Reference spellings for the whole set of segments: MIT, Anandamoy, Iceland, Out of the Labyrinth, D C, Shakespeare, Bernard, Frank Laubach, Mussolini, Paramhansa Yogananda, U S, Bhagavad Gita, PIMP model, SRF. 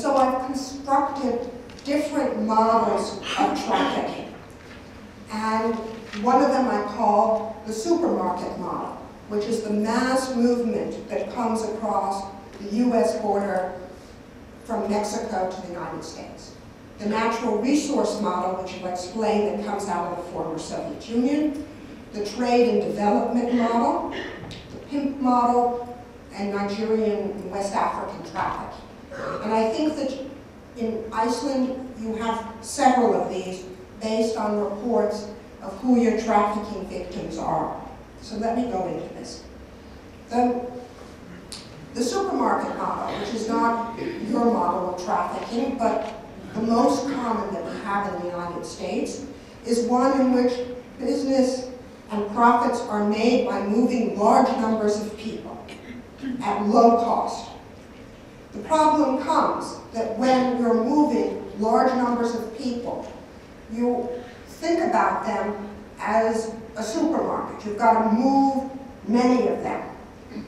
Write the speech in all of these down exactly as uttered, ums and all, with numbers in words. so I've constructed different models of trafficking. And one of them I call the supermarket model, which is the mass movement that comes across the U S border from Mexico to the United States. The natural resource model, which I'll explain, that comes out of the former Soviet Union, the trade and development model, the PIMP model, and Nigerian and West African trafficking. And I think that in Iceland, you have several of these based on reports of who your trafficking victims are. So let me go into this. The, the supermarket model, which is not your model of trafficking, but the most common that we have in the United States, is one in which business and profits are made by moving large numbers of people at low cost. The problem comes that when you're moving large numbers of people, you think about them as a supermarket. You've got to move many of them.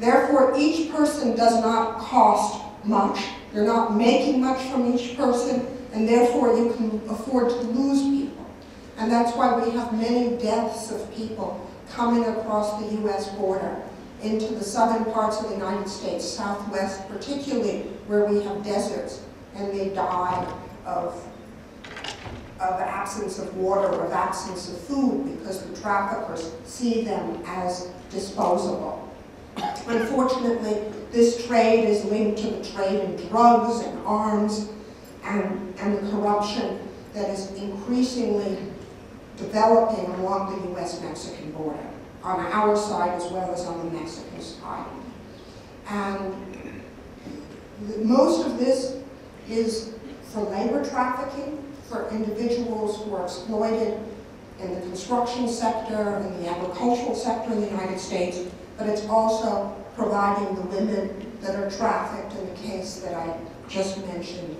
Therefore, each person does not cost much. You're not making much from each person, and therefore you can afford to lose people. And that's why we have many deaths of people coming across the U S border into the southern parts of the United States, southwest particularly, where we have deserts, and they die of of absence of water, of absence of food, because the traffickers see them as disposable. Unfortunately, this trade is linked to the trade in drugs and arms and, and the corruption that is increasingly developing along the U S Mexican border, on our side as well as on the Mexican side. And most of this is for labor trafficking, for individuals who are exploited in the construction sector, in the agricultural sector in the United States, but it's also providing the women that are trafficked in the case that I just mentioned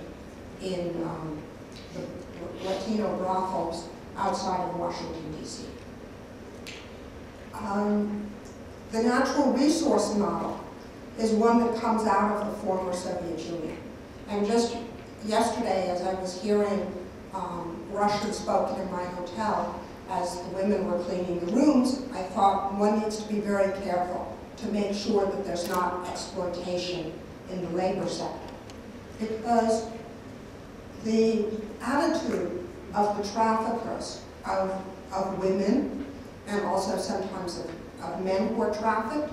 in um, the Latino brothels outside of Washington, D C Um, the natural resource model is one that comes out of the former Soviet Union. And just yesterday, as I was hearing Um, Russian spoken in my hotel, as the women were cleaning the rooms, I thought one needs to be very careful to make sure that there's not exploitation in the labor sector. Because the attitude of the traffickers of, of women, and also sometimes of, of men who are trafficked,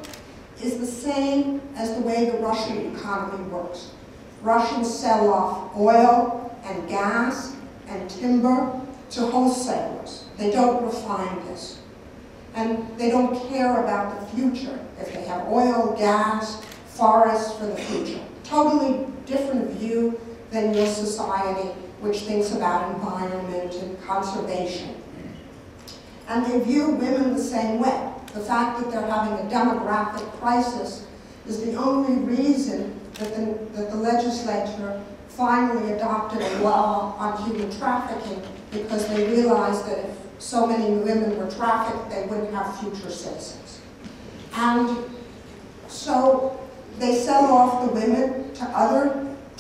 is the same as the way the Russian economy works. Russians sell off oil and gas and timber to wholesalers. They don't refine this. And they don't care about the future, if they have oil, gas, forests for the future. Totally different view than your society, which thinks about environment and conservation. And they view women the same way. The fact that they're having a demographic crisis is the only reason that the, that the legislature finally adopted a law on human trafficking, because they realized that if so many women were trafficked, they wouldn't have future citizens. And so they sell off the women to other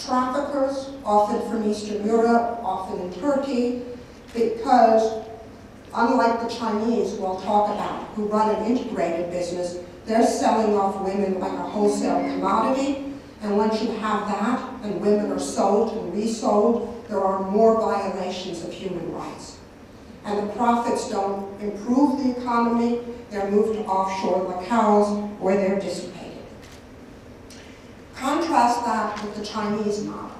traffickers, often from Eastern Europe, often in Turkey, because unlike the Chinese, who I'll talk about, who run an integrated business, they're selling off women like a wholesale commodity. And once you have that, and women are sold and resold, there are more violations of human rights. And the profits don't improve the economy, they're moved to offshore locales where they're dissipated. Contrast that with the Chinese model.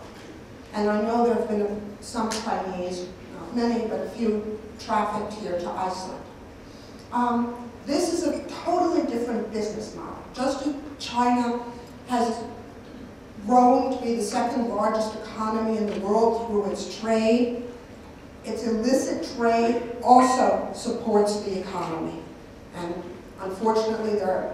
And I know there have been some Chinese, not many, but a few trafficked here to Iceland. Um, this is a totally different business model. Just as China has grown to be the second largest economy in the world through its trade, its illicit trade also supports the economy. And unfortunately, there are,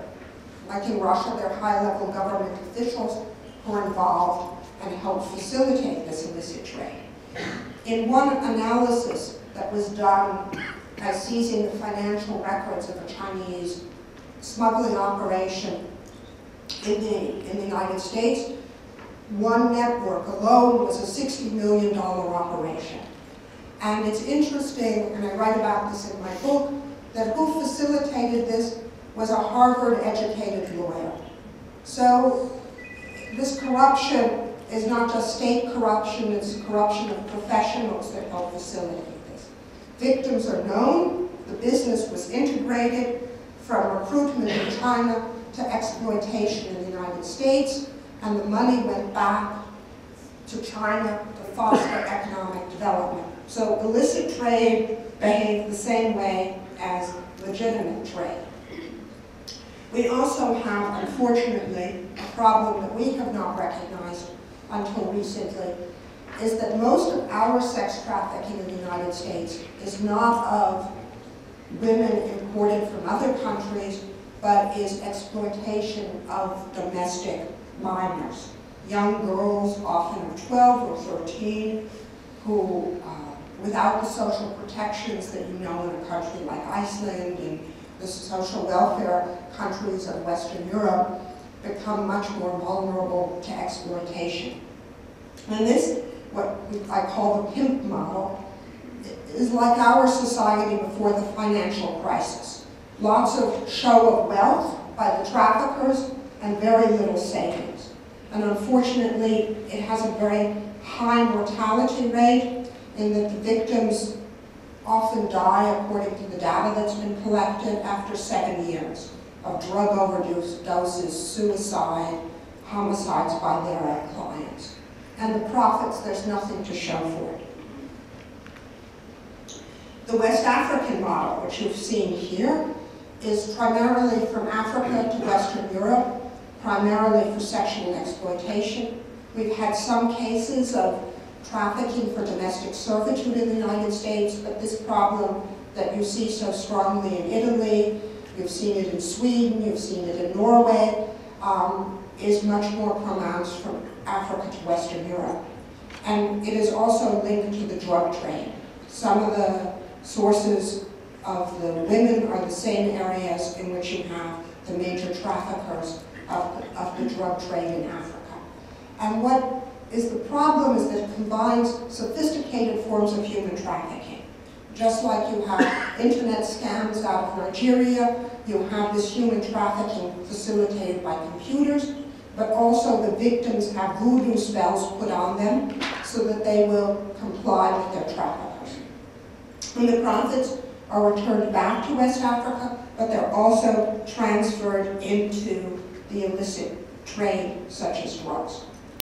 like in Russia, there are high-level government officials who are involved and help facilitate this illicit trade. In one analysis that was done by seizing the financial records of a Chinese smuggling operation in the, in the United States, one network alone was a sixty million dollar operation. And it's interesting, and I write about this in my book, that who facilitated this was a Harvard-educated lawyer. So this corruption is not just state corruption, it's corruption of professionals that help facilitate this. Victims are known, the business was integrated from recruitment in China to exploitation in the United States, and the money went back to China to foster economic development. So illicit trade behaved the same way as legitimate trade. We also have, unfortunately, a problem that we have not recognized until recently, is that most of our sex trafficking in the United States is not of women imported from other countries, but is exploitation of domestic minors. Young girls, often of twelve or thirteen, who, uh, without the social protections that you know in a country like Iceland and the social welfare countries of Western Europe, become much more vulnerable to exploitation. And this, what I call the PIMP model, is like our society before the financial crisis. Lots of show of wealth by the traffickers and very little savings. And unfortunately, it has a very high mortality rate in that the victims often die, according to the data that's been collected, after seven years of drug overdose, doses, suicide, homicides by their own clients. And the profits, there's nothing to show for it. The West African model, which you've seen here, is primarily from Africa to Western Europe, primarily for sexual exploitation. We've had some cases of trafficking for domestic servitude in the United States, but this problem that you see so strongly in Italy, you've seen it in Sweden, you've seen it in Norway, um, is much more pronounced from Africa to Western Europe. And it is also linked to the drug trade. Some of the sources of the women are the same areas in which you have the major traffickers of the, of the drug trade in Africa. And what is the problem is that it combines sophisticated forms of human trafficking. Just like you have internet scams out of Nigeria, you have this human trafficking facilitated by computers, but also the victims have voodoo spells put on them so that they will comply with their traffickers. And the profits are returned back to West Africa, but they're also transferred into the illicit trade, such as drugs.